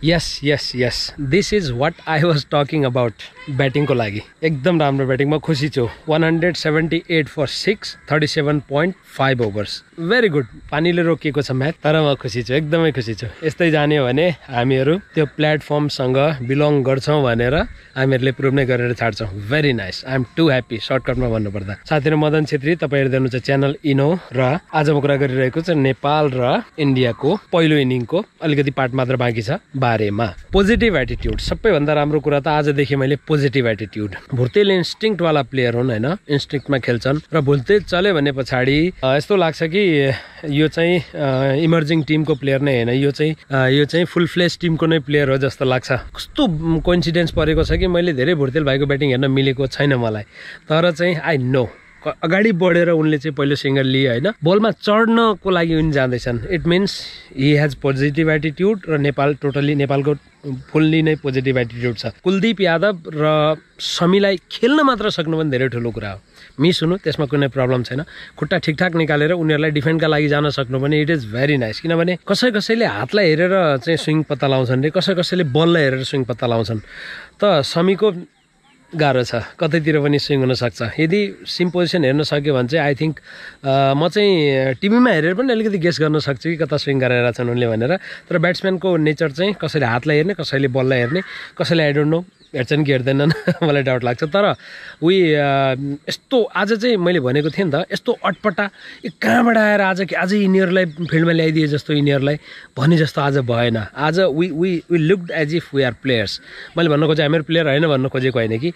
Yes. This is what I was talking about. Batting ko lagi. Ekdam राम्रो batting ma खुशी छु. 178 for 6, 37.5 overs. Very good. पानीले रोकिएको छ म्याच तर म खुशी छु. एकदमै खुशी छु. यस्तै जाने हो भने हामीहरु त्यो प्लेटफर्म सँग बिलोङ गर्छौं भनेर हामीहरुले प्रुभ नै गरेर छाड्छौं. Very nice. I am too happy. शॉर्टकटमा भन्नु पर्दा. साथीहरु मदन छेत्री तपाईहरु देख्नुहुन्छ च्यानल इनो र आज म कुरा गरिरहेको छु नेपाल र इन्डियाको पहिलो इनिङको अलिकति पार्ट मात्र बाँकी छ. बारेमा पोजिटिभ एटिट्युड सबैभन्दा राम्रो कुरा त आज देखि मैले पोजिटिभ एटिट्युड भुर्तेले इन्स्टिंक्ट वाला प्लेयर हुन हैन इन्स्टिंक्टमा खेल्छन् र भुर्ते चले भने पछाडी यस्तो लाग्छ कि यो चाहिँ इमर्जिङ टिमको प्लेयर नै हैन यो चाहिँ फुल फ्लेश टिमको नै प्लेयर हो जस्तो लाग्छ कस्तो कोइन्सिडेन्स परेको छ कि मैले धेरै भुर्तेल भाइको ब्याटिङ हेर्न मिलेको छैन मलाई तर चाहिँ आई नो अगाडि बढेर उनले चाहिँ पहिलो सिंगल लिए हैन बलमा चढ्नको लागि उनी जाँदैछन् it means he has positive attitude र नेपाल टोटली नेपालको फुल्ली नै पोजिटिभ एटिट्युड छ कुलदीप यादव र शमीलाई खेल्न मात्र सक्नु पनि धेरै ठूलो कुरा हो मिस हुनु त्यसमा कुनै प्रब्लम छैन खुट्टा ठीकठाक निकालेर उनीहरुलाई डिफेन्डका लागि जान सक्नु पनि इट इज भेरी नाइस किनभने कसैले हातलाई हेरेर चाहिँ स्विङ पत्ता लाउँछन् रे कसैले बललाई हेरेर स्विङ पत्ता लाउँछन् त शमीको गाह्रो छ कतैतिर पनि स्विङ हुन सक्छ यदि सिम पोजिसन हेर्न सक्यो भने चाहिँ आई थिंक म चाहिँ टिभीमा हेरेर पनि अलिकति गेस गर्न सक्छु कि कता स्विङ गरेर छन् उनले भनेर तर ब्याट्सम्यानको नेचर चाहिँ कसैले हातलाई हेर्ने कसैले बललाई हेर्ने कसैले आई डोन्ट नो हेर्छन् कि हेर्दैनन् मलाई डाउट लाग्छ तर उही यस्तो आज चाहिँ मैले भनेको थिएँ नि त यस्तो अटपटा कहाँबाट आएर आज यिनीहरूलाई फिल्डमा ल्याइदिए जस्तो यिनीहरूलाई भने जस्तो आज भएन आज we looked as if we are players मैले भन्न खोजेँ हामीहरु प्लेयर हैन भन्न खोजेको हैन कि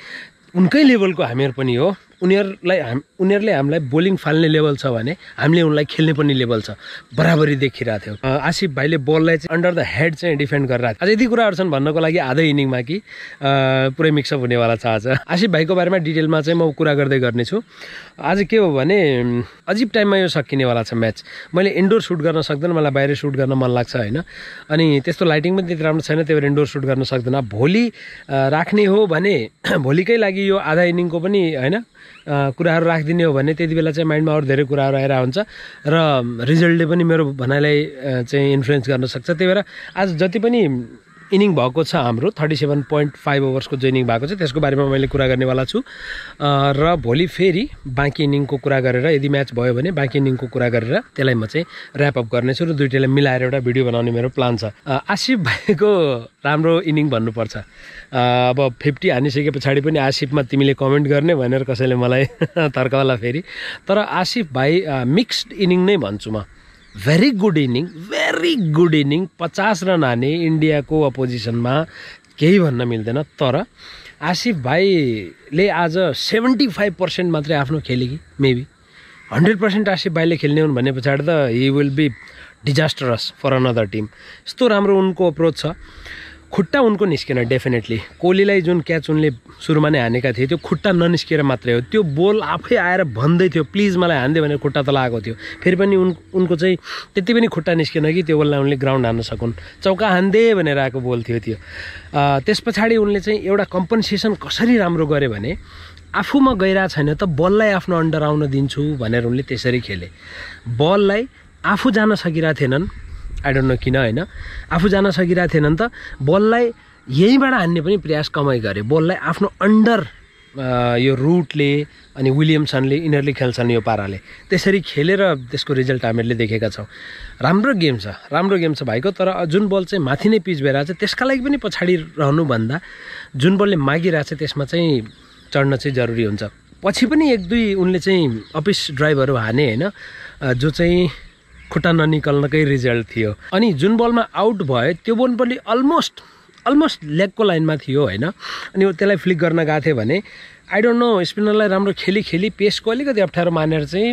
उनकै लेभलको हामीहरु पनि हो उनीहरुले हामीलाई बोलिङ फाल्ने लेभल छ भने हामीले उनलाई खेल्ने पनि लेभल छ बराबरी देखिराथे आसिफ भाइले बललाई चाहिँ अन्डर द हेड चाहिँ डिफेन्ड गरिराथे यदि कुराहरु छन् भन्नको लागि आधै इनिङमा कि पुरै मिक्स अप हुनेवाला छ आज आसिफ भाइको बारेमा डिटेलमा चाहिँ म कुरा गर्दै गर्ने छु आज के हो भने अजीब टाइममा यो सकिनेवाला छ म्याच मैले इन्डोर शूट गर्न सक्दैन मलाई बाहिर शूट गर्न मन लाग्छ हैन अनि त्यस्तो लाइटिङ पनि त्यति राम्रो छैन त्यसैले इन्डोर शूट गर्न सक्दैन भोलि राख्ने हो भने भोलिकै लागि यो आधा इनिङको पनि हैन कुराहरु राख्दिने हो भने त्यतिबेला चाहिँ माइन्डमा अरु धेरै कुराहरु आएर हुन्छ र रिजल्टले पनि मेरो भनाइलाई चाहिँ इन्फ्लुएन्स गर्न सक्छ त्यतिबेर आज जति पनि इनिङ भएको छ हाम्रो 37.5 ओभर्सको जो इनिङ भएको छ त्यसको बारेमा मैले कुरा गर्नेवाला छु र भोलि फेरि बाँकी इनिङको कुरा गरेर यदि म्याच भयो भने बाँकी इनिङको कुरा गरेर त्यसलाई म चाहिँ र्याप अप गर्ने छु र दुईटैलाई मिलाएर एउटा भिडियो बनाउने मेरो प्लान छ आसिफ भाइको राम्रो इनिङ भन्नुपर्छ अब 50 हानिसके पछाडी पनि आसिफमा तिमीले कमेन्ट गर्ने भनेर कसैले मलाई तर्कवाला फेरि तर आसिफ भाइ मिक्स्ड इनिङ नै भन्छु म very good inning 50 रन हाने इन्डियाको अपोजिसनमा केही भन्न मिल्दैन तर आसिफ भाइले आज 75% मात्रै आफ्नो खेले कि मेबी 100% आसिफ भाइले खेल्ने हुन् भनेपछि त ही will be disastrous for another team यस्तो राम्रो उनको अप्रोच छ खुट्टा उनको निस्केन डेफिनेटली कोहलीलाई जुन क्याच उनले सुरुमा नै हानेका थिए त्यो खुट्टा ननिस्केर मात्रै हो त्यो बल आफै आएर भन्दै थियो प्लिज मलाई हान्दे भनेर खुट्टा त लागेको थियो फेरि पनि उनको चाहिँ त्यति पनि खुट्टा निस्केन कि त्यो बललाई उनले ग्राउन्ड हान्न सकुन् चौका हान्दे भनेर आएको बल थियो त्यो त्यसपछि उनले चाहिँ एउटा कम्पेन्सेसन कसरी राम्रो गरे भने आफूमा गइरा छैन त बललाई आफ्नो अन्डर आउन दिन्छु भनेर उनले त्यसरी खेले बललाई आफू जान सकिरा थिएनन् I don't know किन हैन आफू जान सकिरा थिएनन् त बललाई यहीबाट हान्ने पनि प्रयास कमाइ गरे बललाई आफ्नो अन्डर यो रुटले अनि विलियमसनले इनरले खेल्छन् यो पाराले त्यसरी खेलेर त्यसको रिजल्ट हामीले देखेका छौं राम्रो गेम छ भाइको तर जुन बल चाहिँ माथि नै पिच भएर चाहिँ त्यसका लागि पनि पछाडी रहनु भन्दा जुन बलले मागिरा छ त्यसमा चाहिँ चढ्न चाहिँ जरुरी हुन्छ पछि पनि एक दुई उनले चाहिँ अपिस ड्राइभहरु हाने हैन जो चाहिँ खुट्टा ननिकल्नकै रिजल्ट थियो अनि जुन बलमा आउट भयो त्यो बल पनि अलमोस्ट लेगको लाइनमा थियो हैन अनि त्यसलाई फ्लिक गर्न गाथे भने आई डोन्ट नो स्पिनरलाई राम्रो खेली पेसको अलिकति अप्ठ्यारो मानेर चाहिँ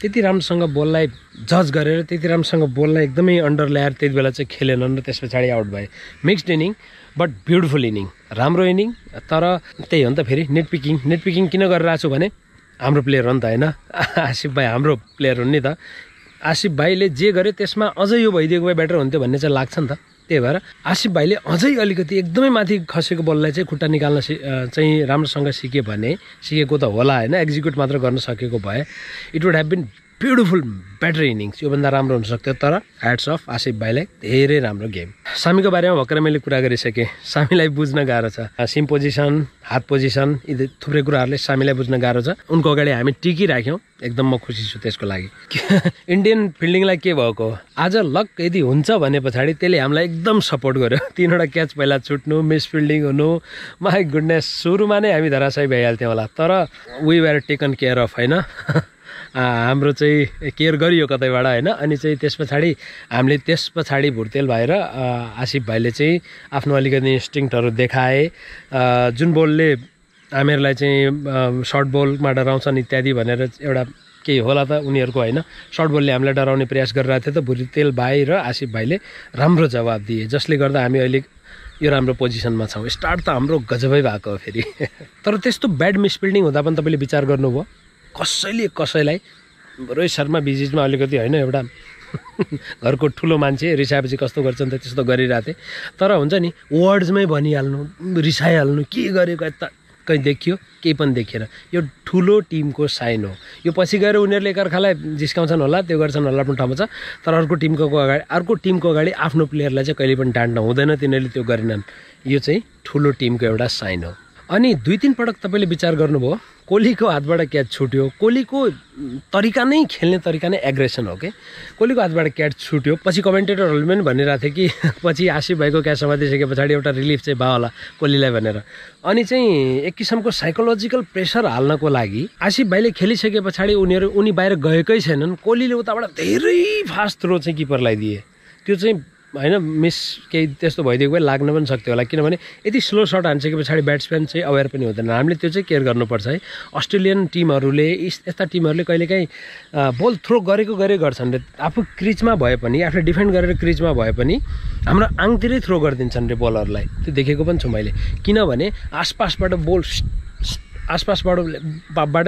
त्यति राम्रोसँग बललाई जज गरेर त्यति राम्रोसँग बललाई एकदमै अन्डर ल्याएर त्यतिबेला चाहिँ खेलेनन् र त्यसपछि आउट भए mixed inning but beautiful inning राम्रो इनिङ तर त्यही हो नि त फेरि नेट पिकिङ किन गरिरा छु भने हाम्रो प्लेयर हो नि त हैन आसिफ भाइ हाम्रो प्लेयर हो नि त आसिफ भाइले जे गरे त्यसमा अझै यो भइदिएको भए बेटर हुन्थ्यो भन्ने चाहिँ लाग्छ नि त त्यही भएर आसिफ भाइले अझै अलिकति एकदमै माथि खसेको बललाई चाहिँ खुट्टा निकाल्न चाहिँ राम्रोसँग सिके भने सिकेको त होला हैन एक्जिक्युट मात्र गर्न सकेको भए it would have been beautiful batter innings यो भन्दा राम्रो हुन सक्थ्यो तर ह्याट्स अफ आसिफ भाइलाई धेरै राम्रो गेम। सामीको बारेमा भर्खरै मैले कुरा गरिसके। सामीलाई बुझ्न गाह्रो छ, सिम पोजिसन हात पोजिसन यी थुप्रै कुराहरूले सामीलाई बुझ्न गाह्रो छ। उनको अगाडि हामी टिकिराख्यौँ, एकदम म खुसी छु त्यसको लागि। इन्डियन फिल्डिङलाई के भएको आज लक यदि हुन्छ भने पछाडि त्यसले हामीलाई एकदम सपोर्ट गर्यो। तीनवटा क्याच पहिला छुट्नु, मिस फिल्डिङ हुनु, माई गुडनेस सुरुमा नै हामी धराशायी भइहाल्थ्यौँ होला तर we were taken care of होइन। हाम्रो चाहिँ केयर गरियो कतैबाट हैन। अनि चाहिँ त्यस पछाडी हामीले त्यस पछाडी भुर्तेल भएर आसिफ भाइले चाहिँ आफ्नो अलिकति इन्स्टिङ्क्टहरु देखाए। जुन बोलले हामीहरुलाई चाहिँ सर्ट बोलमा डराउँछन् इत्यादि भनेर एउटा केही होला त उनीहरुको हैन, सर्ट बोलले हामीलाई डराउने प्रयास गरिरहेथे त भुर्तेल भाइ र आसिफ भाइले राम्रो जवाब दिए जसले गर्दा हामी अहिले यो राम्रो पोजिसनमा छौं। स्टार्ट त हाम्रो गजबै भएको हो फेरि। तर त्यस्तो ब्याड मिसफिल्डिङ हुँदा पनि तपाईले विचार गर्नुभयो कसैले कसैलाई रोहित शर्मा बिजिजमा अलिकति हैन एउटा घरको ठुलो मान्छे रिसाएपछि कस्तो गर्छन् त त्यस्तो गरिराथे। तर हुन्छ नि वर्ड्समै भनिहाल्नु रिसाइहाल्नु के गरेको त कहीँ देखियो केही पनि देखेर यो ठुलो टिमको साइन हो। यो पछि गएर उनीहरुले एकअर्कालाई जिस्काउँछन् होला, त्यो गर्छन् होला पनि ठाउँमा छ तर अर्को टिमको अगाडि आफ्नो प्लेयरलाई चाहिँ कहिले पनि डाँड्न हुँदैन, तिनीहरुले त्यो गरेनन्। यो चाहिँ ठुलो टिमको एउटा साइन हो। अनि दुई तीन पटक तपाईले विचार गर्नुभयो कोहलीको हातबाट क्याच छुट्यो। कोहलीको तरिका नै खेल्ने तरिका नै एग्रेसन हो के। कोहलीको हातबाट क्याच छुट्यो पछि कमेन्टेटरहरुले पनि भनिरहेथे कि पछि आसिफ भाइको क्याच समातिसके पछाडी एउटा रिलिफ चाहिँ भयो होला कोहलीलाई भनेर। अनि चाहिँ एक किसिमको साइकोलोजिकल प्रेसर हाल्नको लागि आसिफ भाइले खेलिसके पछाडी उनी बाहिर गएकै छैनन्। कोहलीले उताबाट धेरै फास्ट थ्रो चाहिँ किपरलाई दिए, त्यो चाहिँ हैन मिस केही त्यस्तो भइदिएको भए लाग्न पनि सक्थ्यो होला किनभने यति स्लो सर्ट हानिसके पछाडि ब्याट्सम्यान चाहिँ अवेर पनि हुँदैन। हामीले त्यो चाहिँ केयर गर्नुपर्छ है। अस्ट्रेलियन टिमहरूले यस्ता टिमहरूले कहिलेकाहीँ बल थ्रो गरेको गर्छन् रे, आफू क्रिचमा भए पनि आफूले डिफेन्ड गरेर क्रिचमा भए पनि हाम्रो आङतिरै थ्रो गरिदिन्छन् रे बलहरूलाई। त्यो देखेको पनि छु मैले किनभने आसपासबाट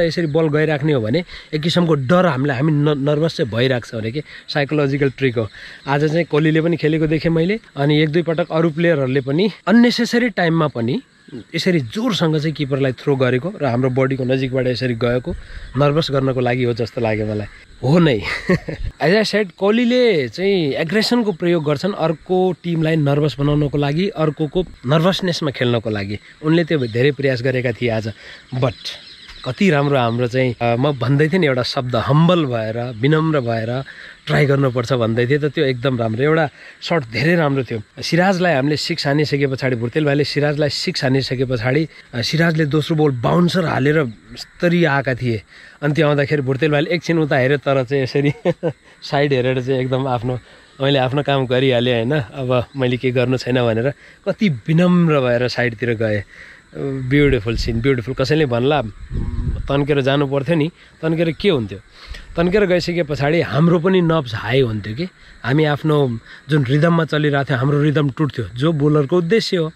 यसरी बल गइराख्ने हो भने एक किसिमको डर हामी नर्भस चाहिँ भइराख्छ भने कि साइकोलोजिकल ट्रिक हो। आज चाहिँ कोहलीले पनि खेलेको देखेँ मैले। अनि एक दुई पटक अरू प्लेयरहरूले पनि अननेसेसरी टाइममा पनि यसरी जोरसँग चाहिँ किपरलाई थ्रो गरेको र हाम्रो बडीको नजिकबाट यसरी गएको नर्भस गर्नको लागि हो जस्तो लाग्यो मलाई। हो नै एज अ सेड कोहलीले चाहिँ एग्रेसनको प्रयोग गर्छन् अर्को टिमलाई नर्भस बनाउनको लागि, अर्कोको नर्भसनेसमा खेल्नको लागि। उनले त्यो धेरै प्रयास गरेका थिए आज। बट कति राम्रो हाम्रो चाहिँ म भन्दै थिएँ नि एउटा शब्द हम्बल भएर विनम्र भएर ट्राई गर्नुपर्छ भन्दै थिएँ त त्यो एकदम राम्रो एउटा सर्ट धेरै राम्रो थियो। सिराजलाई हामीले सिक्स हानिसके पछाडि भुर्तेल भाइले सिराजलाई सिक्स हानिसके पछाडि सिराजले दोस्रो बल बाउन्सर हालेर स्तरी आएका थिए। अनि त्यो आउँदाखेरि भुर्तेल भाइले एकछिन उता हेऱ्यो तर चाहिँ यसरी साइड हेरेर चाहिँ एकदम मैले आफ्नो काम गरिहालेँ होइन, अब मैले के गर्नु छैन भनेर कति विनम्र भएर साइडतिर गएँ। Beautiful scene, beautiful. कसैले भन्ला तन्केर जानु पर्थ्यो नि, तन्केर के हुन्थ्यो? तन्केर गइसके पछाडि हाम्रो पनि नर्भ्स हाई हुन्थ्यो कि हामी आफ्नो जुन रिदममा चलिरहेको थियो हाम्रो रिदम टुट्थ्यो जो बोलरको उद्देश्य हो।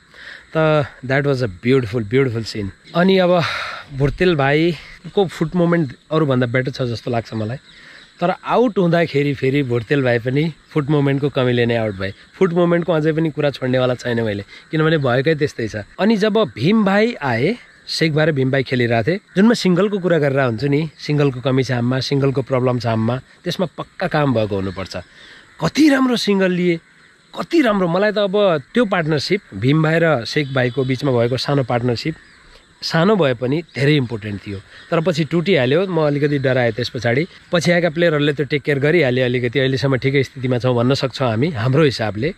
त that was a beautiful beautiful scene. अनि अब भुर्तेल भाइको फुट मुभमेन्ट अरूभन्दा बेटर छ जस्तो लाग्छ मलाई। तर आउट हुँदाखेरि फेरि भुर्तेल भाइ पनि फुट मुभमेन्टको कमीले नै आउट भए। फुट मुभमेन्टको अझै पनि कुरा छोड्नेवाला छैन मैले किनभने भएकै त्यस्तै छ। अनि जब भीम भाइ आए, शेख भाइ र भीम भाइ खेलिरहेको थिए जुनमा सिङ्गलको कुरा गरेर हुन्छु नि, सिङ्गलको कमी छ हाममा, सिङ्गलको प्रब्लम छ हाममा, त्यसमा पक्का काम भएको हुनुपर्छ। कति राम्रो सिङ्गल लिए, कति राम्रो। मलाई त अब त्यो पार्टनरसिप भीम भाइ र शेख भाइको बिचमा भएको सानो पार्टनरसिप सानो भए पनि धेरै इम्पोर्टेन्ट थियो तर पछि टुटिहाल्यो। म अलिकति डराएँ त्यस पछाडि, पछि आएका प्लेयरहरूले त्यो टेक केयर गरिहाल्यो। अलिकति अहिलेसम्म ठिकै स्थितिमा छौँ भन्न सक्छौँ हामी हाम्रो हिसाबले।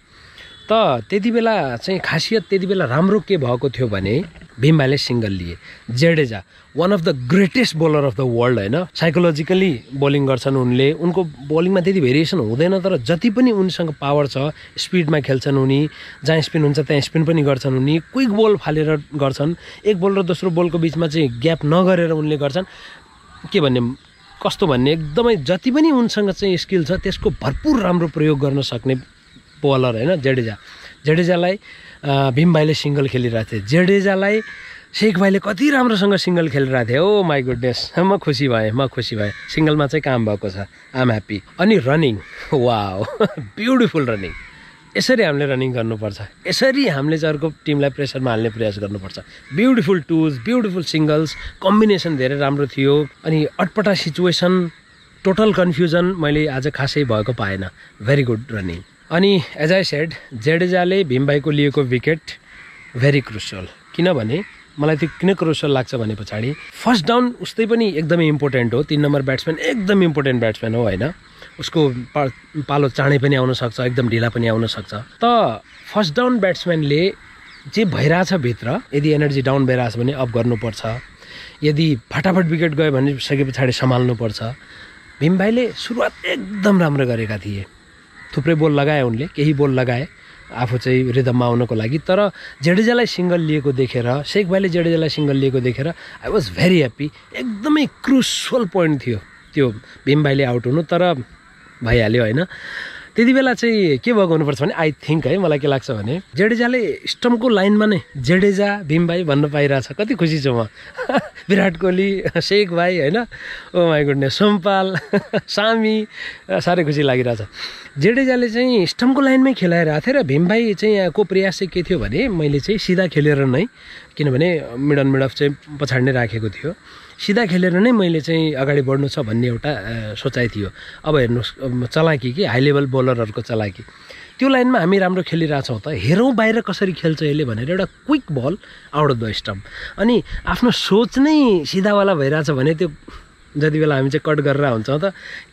त त्यति बेला चाहिँ खासियत त्यति बेला राम्रो के भएको थियो भने भीम भाइले सिङ्गल लिए। Jadeja one of the greatest bowler of the world हैन, साइकोलोजिकली बोलिङ गर्छन् उनले। उनको बोलिङमा त्यति भेरिएसन हुँदैन तर जति पनि उनसँग पावर छ स्पिडमा खेल्छन् उनी, जहाँ स्पिन हुन्छ त्यहाँ स्पिन पनि गर्छन् उनी, क्विक बोल फालेर गर्छन्। एक बोल र दोस्रो बोलको बिचमा चाहिँ ग्याप नगरेर उनले गर्छन्। के भन्ने कस्तो भन्ने एकदमै जति पनि उनसँग चाहिँ स्किल छ त्यसको भरपूर राम्रो प्रयोग गर्न सक्ने बोलर हैन जडेजा। जडेजालाई भीम भाइले सिङ्गल खेलिरहेको थिए, जडेजालाई शेख भाइले कति राम्रोसँग सिङ्गल खेलिरहेको थिए। ओ माई गुडनेस, म खुसी भएँ। सिङ्गलमा चाहिँ काम भएको छ, आम ह्याप्पी। अनि रनिङ, वाओ ब्युटिफुल रनिङ। यसरी हामीले रनिङ गर्नुपर्छ, यसरी हामीले चाहिँ अर्को टिमलाई प्रेसरमा हाल्ने प्रयास गर्नुपर्छ। Beautiful twos, beautiful singles, combination धेरै राम्रो थियो। अनि अटपटा सिचुएसन टोटल कन्फ्युजन मैले आज खासै भएको पाएन। Very good running. अनि एज आई सेड जडेजाले भीमभाइको लिएको विकेट भेरी क्रुसियल, किनभने मलाई त्यो किन क्रुसियल लाग्छ भने पछाडि फर्स्ट डाउन उस्तै पनि एकदमै इम्पोर्टेन्ट हो, 3 नम्बर ब्याट्सम्यान एकदम इम्पोर्टेन्ट ब्याट्सम्यान हो हैन, उसको पालो चाँडै पनि आउन सक्छ, एकदम ढिला पनि आउन सक्छ। त फर्स्ट डाउन ब्याट्सम्यानले जे भइराछ भित्र यदि एनर्जी डाउन भइराछ भने अप गर्नुपर्छ, यदि फटाफट विकेट गयो भने सके पछाडि सम्हाल्नुपर्छ। भीम भाइले सुरुवात एकदम राम्रो गरेका थिए, थुप्रै बोल लगाए उनले, केही बोल लगाए आफू चाहिँ रिदममा आउनको लागि, तर जडेजालाई सिङ्गल लिएको देखेर, शेख भाइले जडेजालाई सिङ्गल लिएको देखेर आई वाज भेरी ह्याप्पी। एकदमै क्रुसियल पोइन्ट थियो त्यो भीम भाइले आउट हुनु, तर भइहाल्यो हैन। त्यति बेला चाहिँ के भएको हुनुपर्छ भने आई थिङ्क है, मलाई के लाग्छ भने जडेजाले स्टम्पको लाइनमा नै जडेजा भीम भाइ भन्न पाइरहेछ, कति खुसी छु म। विराट कोहली, शेख भाइ हैन, oh my goodness, Sompal, Shami, साह्रै खुसी लागिरहेछ। जडेजाले चाहिँ स्टम्पको लाइनमै खेलाइरहेको थियो र भीम भाइ चाहिँ को प्रयास चाहिँ के थियो भने मैले चाहिँ सिधा खेलेर नै, किनभने मिडन मिडअफ चाहिँ पछाडि नै राखेको थियो, सिधा खेलेर नै मैले चाहिँ अगाडि बढ्नु छ भन्ने एउटा सोचाइ थियो। अब हेर्नुहोस् चलाकी कि हाई लेभल बोलरहरूको चलाकी, त्यो लाइनमा हामी राम्रो खेलिरहेछौँ त हेरौँ बाहिर कसरी खेल्छ यसले भनेर एउटा quick ball out of the stump, अनि आफ्नो सोच नै सिधावाला भइरहेछ भने त्यो जति बेला हामी चाहिँ कट गरेर हुन्छौँ त,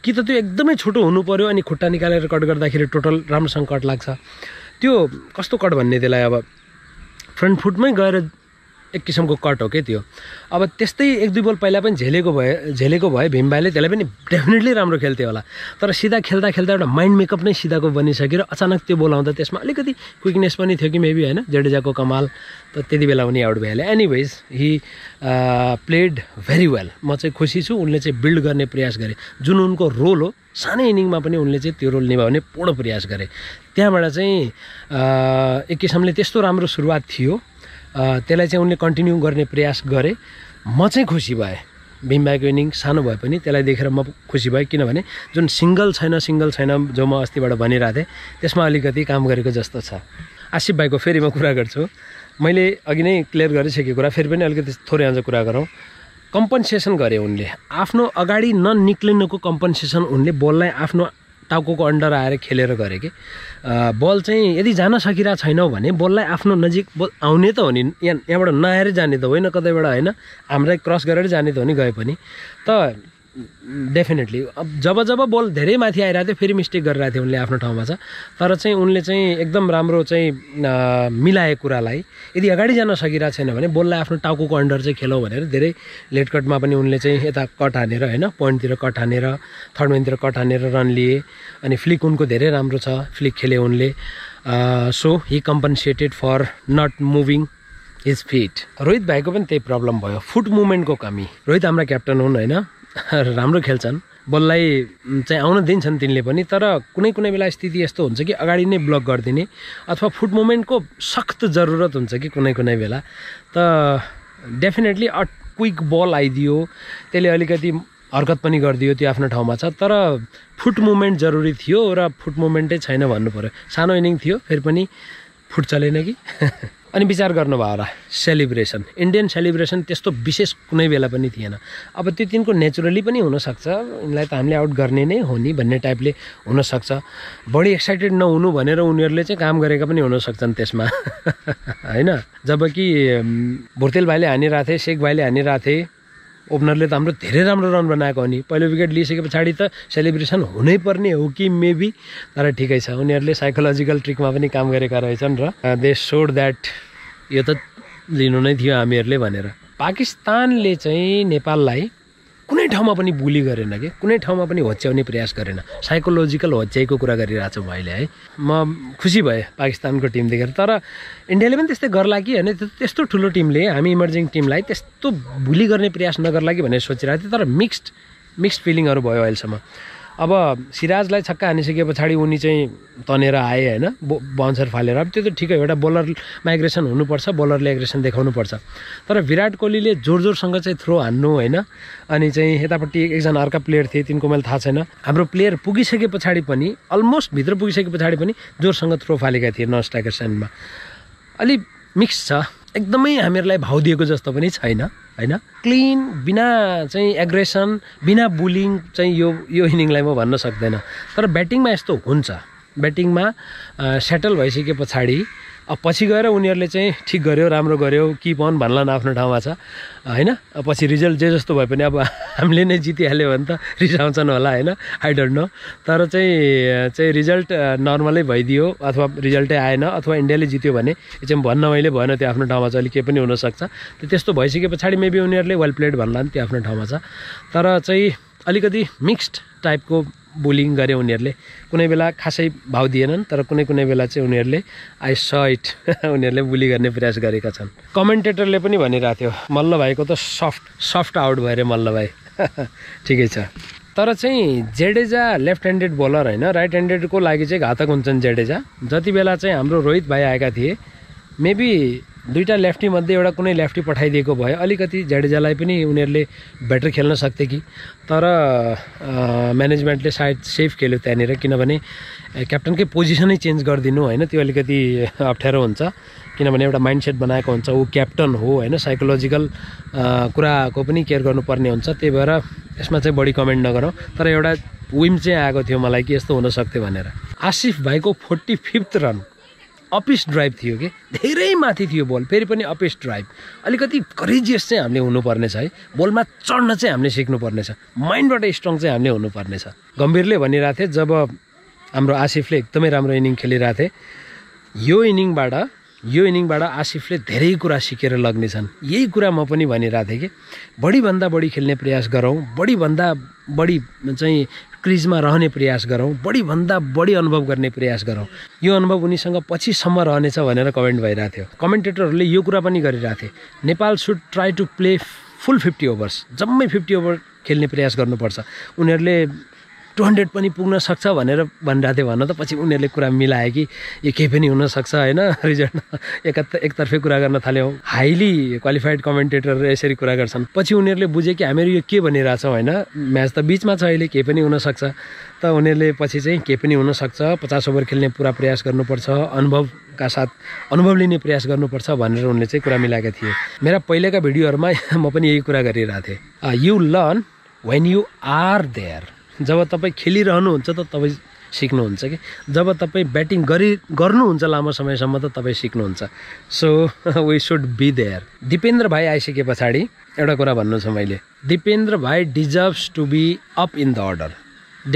कि त त्यो एकदमै छोटो हुनु पर्यो अनि खुट्टा निकालेर कट गर्दाखेरि टोटल राम्रोसँग कट लाग्छ। त्यो कस्तो कट भन्ने त्यसलाई अब फ्रन्ट फुटमै गएर एक किसिमको कट हो के त्यो। अब त्यस्तै एक दुई बल पहिला पनि झेलेको भए भीम भाइले त्यसलाई पनि डेफिनेटली राम्रो खेल्थ्यो होला, तर सिधा खेल्दा खेल्दा एउटा माइन्ड मेकअप नै सिधाको बनिसक्यो र अचानक त्यो बोल आउँदा त्यसमा अलिकति क्विकनेस पनि थियो कि मेबी हैन, जडेजाको कमाल। त त्यति बेला उनी आउट भइहाले। Anyways he played very well, म चाहिँ खुसी छु। उनले चाहिँ बिल्ड गर्ने प्रयास गरे, जुन उनको रोल हो, सानै इनिङमा पनि उनले चाहिँ त्यो रोल निभाउने पूर्ण प्रयास गरे। त्यहाँबाट चाहिँ एक किसिमले त्यस्तो राम्रो सुरुवात थियो, त्यसलाई चाहिँ उनले कन्टिन्यू गर्ने प्रयास गरे। म चाहिँ खुसी भएँ, भीम भाइको इनिङ सानो भए पनि त्यसलाई देखेर म खुसी भएँ, किनभने जुन सिङ्गल छैन जो म अस्तिबाट भनिरहेको थिएँ त्यसमा अलिकति काम गरेको जस्तो छ। आसिफ भाइको फेरि म कुरा गर्छु, मैले अघि नै क्लियर गरिसकेको कुरा फेरि पनि अलिकति थोरै अझ कुरा गरौँ। कम्पनसेसन गरे उनले, आफ्नो अगाडि ननिक्लिनुको कम्पनसेसन उनले बोललाई आफ्नो टाउको अन्डर आएर खेलेर गरे कि बल चाहिँ यदि जान सकिरहेको छैनौ भने बललाई आफ्नो नजिक आउने त हो नि, यहाँबाट नआएर जाने त होइन, कतैबाट होइन, हामीलाई क्रस गरेर जाने त हो नि गए पनि। त डेफिनेटली जब बल धेरै माथि आइरहेको थियो फेरि मिस्टेक गरिरहेको थियो उनले आफ्नो ठाउँमा छ, तर चाहिँ उनले चाहिँ एकदम राम्रो चाहिँ मिलाए कुरालाई। यदि अगाडि जान सकिरहेको छैन भने बललाई आफ्नो टाउको अन्डर चाहिँ खेलौँ भनेर धेरै लेटकटमा पनि उनले चाहिँ यता कट हानेर होइन, पोइन्टतिर कट हानेर, थर्ड मेनतिर कट हानेर रन लिए। अनि फ्लिक उनको धेरै राम्रो छ, फ्लिक खेले उनले। So he compensated for not moving his feet. Rohit भाइको पनि त्यही प्रब्लम भयो, फुट मुभमेन्टको कमी। रोहित हाम्रा क्याप्टन हुन् होइन, राम्रो खेल्छन्, बललाई चाहिँ आउन दिन्छन् तिनले पनि, तर कुनै कुनै बेला स्थिति यस्तो हुन्छ कि अगाडि नै ब्लक गरिदिने अथवा फुट मुभमेन्टको सख्त जरुरत हुन्छ कि कुनै कुनै बेला। त डेफिनेटली अ क्विक बल आइदियो, त्यसले अलिकति हरकत पनि गरिदियो, त्यो आफ्नो ठाउँमा छ, तर फुट मुभमेन्ट जरुरी थियो र फुट मुभमेन्टै छैन भन्नु पऱ्यो। सानो इनिङ थियो फेरि पनि फुट चलेन कि। अनि विचार गर्नुभयो होला सेलिब्रेसन, इन्डियन सेलिब्रेसन त्यस्तो विशेष कुनै बेला पनि थिएन। अब त्यो तिनको नेचुरली पनि हुनसक्छ, यिनलाई त हामीले आउट गर्ने नै हो नि भन्ने टाइपले हुनसक्छ, बढी एक्साइटेड नहुनु भनेर उनीहरूले चाहिँ काम गरेका पनि हुनसक्छन् त्यसमा होइन। जबकि भुर्तेल भाइले हानिरहेको थिए, शेख भाइले हानिरहेको थिए, ओपनरले त हाम्रो धेरै राम्रो रन बनाएको हो नि, पहिलो विकेट लिइसके पछाडि त सेलिब्रेसन हुनैपर्ने हो कि मेबी, तर ठिकै छ उनीहरूले साइकोलोजिकल ट्रिकमा पनि काम गरेका रहेछन् र दे सोड द्याट यो त लिनु नै थियो हामीहरूले भनेर। पाकिस्तानले चाहिँ नेपाललाई कुनै ठाउँमा पनि बुली गरेन कि कुनै ठाउँमा पनि होच्याउने प्रयास गरेन, साइकोलोजिकल होच्याइको कुरा गरिरहेको छु मैले है। म खुसी भएँ पाकिस्तानको टिम देखेर, तर इन्डियाले पनि त्यस्तै गर्ला कि होइन, त्यस्तो ठुलो टिमले हामी इमर्जिङ टिमलाई त्यस्तो बुली गर्ने प्रयास नगर्ला कि भनेर सोचिरहेको थिएँ, तर मिक्स्ड फिलिङहरू भयो अहिलेसम्म। अब सिराजलाई छक्का हानिसके पछाडि उनी चाहिँ तनेर आए होइन, बाउन्सर फालेर, अब त्यो त ठिकै हो, एउटा बोलरमा एग्रेसन हुनुपर्छ, बोलरले एग्रेसन देखाउनुपर्छ, तर विराट कोहलीले जोरसँग चाहिँ थ्रो हान्नु होइन, अनि चाहिँ यतापट्टि एकजना अर्का प्लेयर थिए तिनको मैले थाहा छैन, हाम्रो प्लेयर पुगिसके पछाडि पनि अलमोस्ट भित्र पुगिसके पछाडि पनि जोरसँग थ्रो फालेका थिए नन स्ट्राइकर साइडमा। अलि मिक्स छ एकदमै हामीहरुलाई भाउ दिएको जस्तो पनि छैन हैन क्लीन बिना चाहिँ एग्रेसन बिना बुलिङ चाहिँ यो इनिङलाई म भन्न सक्दैन तर ब्याटिङमा यस्तो हुन्छ ब्याटिङमा सेटल भइसके पछाडी पछि गएर उनीहरुले चाहिँ ठीक गर्यो राम्रो गर्यो कीप अन भन्लान आफ्नो ठाउँमा छ हैन पछि रिजल्ट जे जस्तो भए पनि अब हामीले नै जितिहाल्यो भने त रिसाउँछन् होला हैन आई डोन्ट नो तर चाहिँ रिजल्ट नर्मलै भइदियो अथवा रिजल्टै आएन अथवा इन्डियाले जित्यो भने चाहिँ भन्न मैले भएन त्यो आफ्नो ठाउँमा चाहिँ के पनि हुन सक्छ त्यस्तो भइसके पछाडी मेबी उनीहरुले वेल प्लेड भन्लान त्यो आफ्नो ठाउँमा छ तर चाहिँ अलिकति मिक्स्ड टाइपको Bullying गरे उनीहरुले कुनै बेला खासै भाउ दिएनन् तर कुनै बेला चाहिँ उनीहरुले आई सॉ इट उनीहरुले बुली गर्ने प्रयास गरेका छन् कमेन्टेटरले पनि भनिराथ्यो मल्ल भाइको त सफ्ट आउट भएर मल्ल भाइ ठीकै छ तर चाहिँ जडेजा लेफ्ट ह्यान्डेड बॉलर हैन राइट ह्यान्डेड को लागि चाहिँ घातक हुन्छन् जडेजा जति बेला चाहिँ हाम्रो रोहित भाइ आएका थिए मेबी दुईटा लेफ्टी मध्ये एउटा कुनै लेफ्टी पठाइदिएको भए अलिकति जडेजालाई पनि उनीहरुले बेटर खेल्न सक्थे कि तर म्यानेजमेन्टले साइड सेफ खेल्यो त्यनेर किनभने क्याप्टनकै पोजिसनै चेन्ज गर्दिनु हैन त्यो अलिकति अप्ठ्यारो हुन्छ किनभने एउटा माइन्डसेट बनाएको हुन्छ उ क्याप्टन हो हैन साइकोलोजिकल कुराको पनि केयर गर्नुपर्ने हुन्छ त्यही भएर यसमा चाहिँ बढी कमेन्ट नगरौ तर एउटा विम चाहिँ आएको थियो मलाई कि यस्तो हुन सक्थ्यो भनेर आसिफ भाइको 45th रन अपिस ड्राइभ थियो के धेरै माथि थियो बल फेरि पनि अपिस ड्राइभ अलिकति करेजियस चाहिँ हामीले हुनु पर्ने छ है बलमा चढ्न चाहिँ हामीले सिक्नु पर्ने छ माइन्डबाट स्ट्रङ चाहिँ हामीले हुनु पर्ने छ गम्भीरले भनिराथे जब हाम्रो आसिफले एकदमै राम्रो इनिङ खेलिराथे यो इनिङबाट आसिफले धेरै कुरा सिकेर लाग्ने छन् यही कुरा म पनि भनिराथे के बढी भन्दा बढी खेल्ने प्रयास गरौ बढी भन्दा बढी चाहिँ क्रिजमा रहने प्रयास गरौ बढी भन्दा बढी अनुभव गर्ने प्रयास गरौ यो अनुभव उनीसँग पछि सम्म रहनेछ भनेर कमेन्ट भइराथ्यो कमेन्टेटरहरुले यो कुरा पनि गरिराथे Nepal should try to play full 50 overs जम्मै 50 ओभर खेल्ने प्रयास गर्नुपर्छ उनीहरुले 200 पनि पुग्न सक्छ भनेर भनिराथे भन्न त पछि उनीहरुले कुरा मिलाए कि यो के पनि हुन सक्छ हैन रिजल्ट एकतर्फे कुरा गर्न थाल्यौ हाईली क्वालिफाइड कमेन्टेटर यसरी कुरा गर्छन् पछि उनीहरुले बुझे कि हामीहरु यो के भनिराछौ हैन म्याच त बीचमा छ अहिले के पनि हुन सक्छ त उनीहरुले पछि चाहिँ के पनि हुन सक्छ 50 ओभर खेल्ने पूरा प्रयास गर्नुपर्छ अनुभवका साथ अनुभव लिने प्रयास गर्नुपर्छ भनेर उनीहरुले चाहिँ कुरा मिलाएका थिए मेरा पहिलेका भिडियोहरुमा म पनि यही कुरा गरिराथे you learn when you are there जब तपाई खेलिरहनुहुन्छ त तपाई सिक्नुहुन्छ के जब तपाई ब्याटिङ गर्नुहुन्छ लामो समयसम्म त तपाई सिक्नुहुन्छ so we should be there Dipendra भाइ आइसके पछाडी एउटा कुरा भन्नु छ मैले दिपेन्द्र भाइ deserves to be up in the order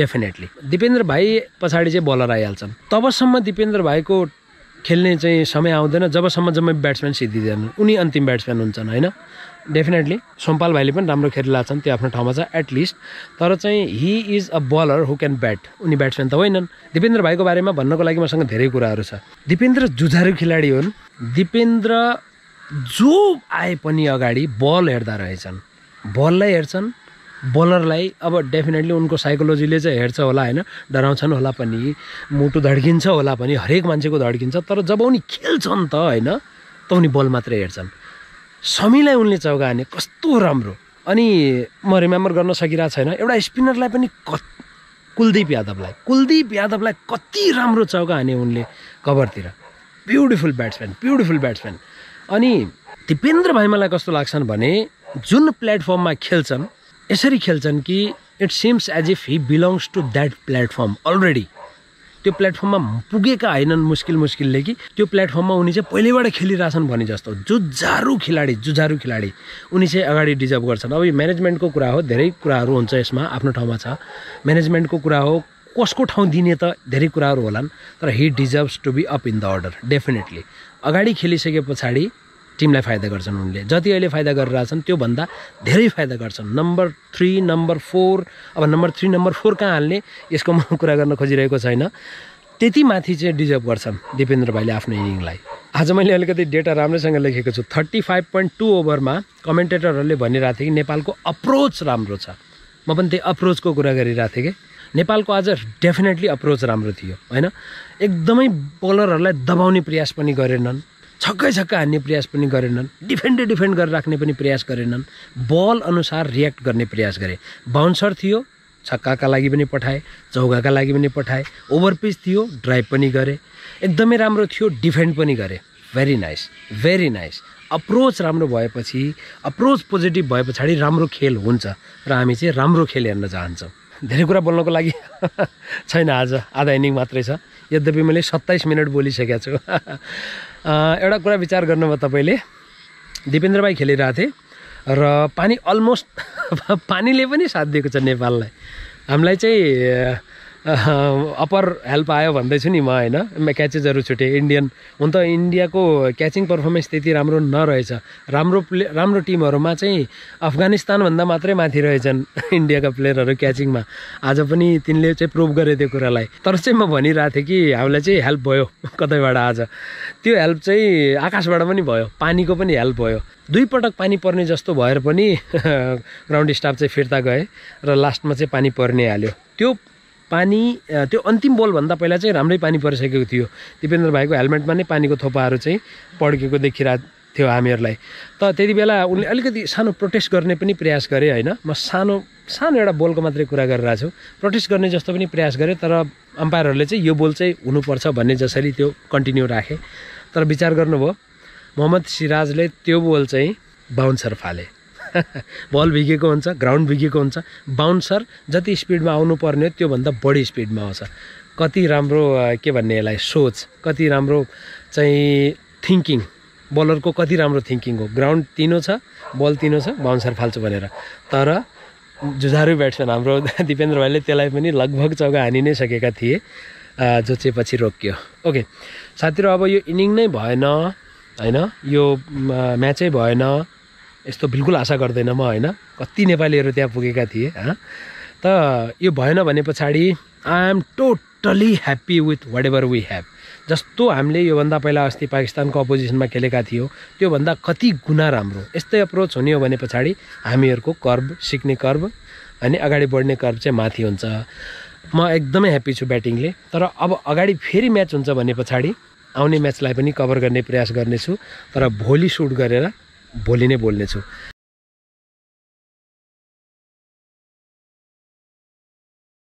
definitely Dipendra भाइ पछाडी चाहिँ बलर आइहाल्छन् तबसम्म दिपेन्द्र भाइको खेल्ने चाहिँ समय आउँदैन जबसम्म जम्मै ब्याट्सम्यान सिद्धिदैन उनी अन्तिम ब्याट्सम्यान हुन्छन् हैन Definitely, Sompal Bhai पनि राम्रो खेलिरहेछन् त्यो आफ्नो ठाउँमा छ at least तर चाहिँ he is a bowler who can bat उनी ब्याट्सम्यान त होइनन् दिपेन्द्र भाइको बारेमा भन्नको लागि मसँग धेरै कुराहरु छ दिपेन्द्र जुझारु खेलाडी हुन् दिपेन्द्र जो आए पनि अगाडि बल हेर्दा रहेछन् बललाई हेर्छन् बलरलाई अब डेफिनेटली उनको साइकोलोजीले चाहिँ हेर्छ होला हैन डराउँछन् होला पनि मुटु धड्किन्छ होला पनि हरेक मान्छेको धड्किन्छ तर जब उनी खेल्छन् त हैन त उनी बल मात्र हेर्छन् शमीलाई उनले चौकाने कस्तो राम्रो अनि म रिमेम्बर गर्न सकिरा छैन एउटा स्पिनरलाई पनि कुलदीप यादवलाई कति राम्रो चौकाने उनले कभरतिर ब्युटिफुल ब्याट्सम्यान अनि दिपेन्द्र भाइ मलाई कस्तो लाग्छन् भने जुन प्लेटफर्ममा खेल्छन् यसरी खेल्छन् कि it seems as if he belongs to that platform already त्यो प्लेटफर्ममा पुगेका हैनन् मुस्किलले कि त्यो प्लेटफर्ममा उनी चाहिँ पहिलेबाट खेलिराछन् भने जस्तो जुझारु खेलाडी उनी चाहिँ अगाडि डिजर्भ गर्छन् अब यो म्यानेजमेन्टको कुरा हो धेरै कुराहरु हुन्छ यसमा आफ्नो ठाउँमा छ म्यानेजमेन्टको कुरा हो कसको ठाउँ दिने त धेरै कुराहरु होलान् तर he deserves to be up in the order definitely अगाडि खेलिसकेपछि टिमलाई फाइदा गर्छन् उनले जति अहिले फाइदा गरिराछन् त्यो भन्दा धेरै फाइदा गर्छन् नम्बर 3 नम्बर 4 कहाँ हाल्ने यसको म कुरा गर्न खोजिरहेको छैन त्यति माथि चाहिँ डिजर्भ गर्छन् दिपेन्द्र भाइले आफ्नो इनिङलाई आज मैले अलिकति डेटा राम्रैसँग लेखेको छु 35.2 ओभरमा कमेन्टेटरहरुले भनिराथे कि नेपालको अप्रोच राम्रो छ म पनि त्यही अप्रोचको कुरा गरिराथे के नेपालको आज डेफिनेटली अप्रोच राम्रो थियो हैन एकदमै बॉलरहरुलाई दबाउने प्रयास पनि गरेनन् छक्कै हान्ने प्रयास पनि गरेनन् डिफेन्ड गरेर राख्ने पनि प्रयास गरेनन् बल अनुसार रिएक्ट गर्ने प्रयास गरे बाउन्सर थियो छक्काका लागि पनि पठाए चौकाका लागि पनि पठाए ओभरपिच थियो ड्राइभ पनि गरे एकदमै राम्रो थियो डिफेन्ड पनि गरे very nice अप्रोच राम्रो भएपछि अप्रोच पोजिटिभ भए पछाडी राम्रो खेल हुन्छ र हामी चाहिँ राम्रो खेल हेर्न चाहन्छौं धेरै कुरा बोल्नको लागि छैन आज आधा इनिङ मात्रै छ यद्यपि मैले 27 मिनेट बोलिसकेको छु एउटा कुरा विचार गर्नुभयो तपाईले दिपेन्द्र भाइ खेलिराथे र पानी अलमोस्ट पानीले पनि साथ दिएको छ नेपाललाई हामीलाई चाहिँ अपर हेल्प आयो भन्दै छु नि म हैन क्याचेजहरु छुटे इन्डियन हुन त इन्डियाको क्याचिङ परफर्मेन्स त्यति राम्रो नरहेछ राम्रो टिमहरुमा चाहिँ अफगानिस्तान भन्दा मात्रै माथि रहेछन् इन्डियाका प्लेयरहरु क्याचिङमा आज पनि तिनले चाहिँ प्रूभ गरे त्यो कुरालाई तर चाहिँ म भनिराथे कि हामीलाई चाहिँ हेल्प भयो कतैबाट आज त्यो हेल्प चाहिँ आकाशबाट पनि भयो पानीको पनि हेल्प भयो दुई पटक पानी पर्ने जस्तो भएर पनि ग्राउन्ड स्टाफ चाहिँ फिर्ता गए र लास्टमा चाहिँ पानी पर्ने हाल्यो त्यो पानी त्यो अन्तिम बल भन्दा पहिला चाहिँ राम्रै पानी परिसकेको थियो दिपेन्द्र भाइको हेलमेटमा नै पानीको थोपाहरू चाहिँ पड्केको देखिरा थियो हामीहरुलाई त त्यति बेला उनले अलिकति सानो प्रोटेस्ट गर्ने पनि प्रयास गरे हैन म सानो एउटा बलको मात्रै कुरा गरिरा छु प्रोटेस्ट गर्ने जस्तो पनि प्रयास गरे तर अम्पायरहरुले चाहिँ यो बल चाहिँ हुनुपर्छ भन्ने जसरी त्यो कन्टिन्यू राखे तर विचार गर्नुभयो मोहम्मद सिराजले त्यो बल चाहिँ बाउन्सर फाले बल भिगेको हुन्छ ग्राउन्ड भिगेको हुन्छ बाउन्सर जति स्पिडमा आउनु पर्ने त्यो भन्दा बढी स्पिडमा आउँछ कति राम्रो के भन्ने यसलाई सोच कति राम्रो चाहिँ थिंकिङ बलरको कति राम्रो थिंकिङ हो ग्राउन्ड तीनो छ बल तीनो छ बाउन्सर फाल्छु भनेर तर जुझारु ब्याट्सम्यान हाम्रो दिपेन्द्र भाइले त्यसलाई पनि लगभग चौका हानि नै सकेका थिए जो चाहिँ पछि रोकियो ओके साथीहरु अब यो इनिङ नै भएन हैन यो म्याचै भएन यस्तो बिल्कुल आशा गर्दैन म हैन कति नेपालीहरु त्यहाँ पुगेका थिए ह त यो भएन भनेपछि I am totally happy with whatever we have जस्तो हामीले यो भन्दा पहिला अस्ति पाकिस्तानको अपोजिसनमा खेलेका थियो त्यो भन्दा कति गुणा राम्रो यस्तै अप्रोच हुने हो भनेपछि हामीहरुको कर्व सिक्ने कर्व अनि अगाडि बढ्ने कर्व चाहिँ माथि हुन्छ म एकदमै ह्यापी छु ब्याटिङले तर अब अगाडि फेरि म्याच हुन्छ भनेपछि आउने म्याचलाई पनि कभर गर्ने प्रयास गर्नेछु तर भोलि सुट गरेर बोलिने बोल्नेछु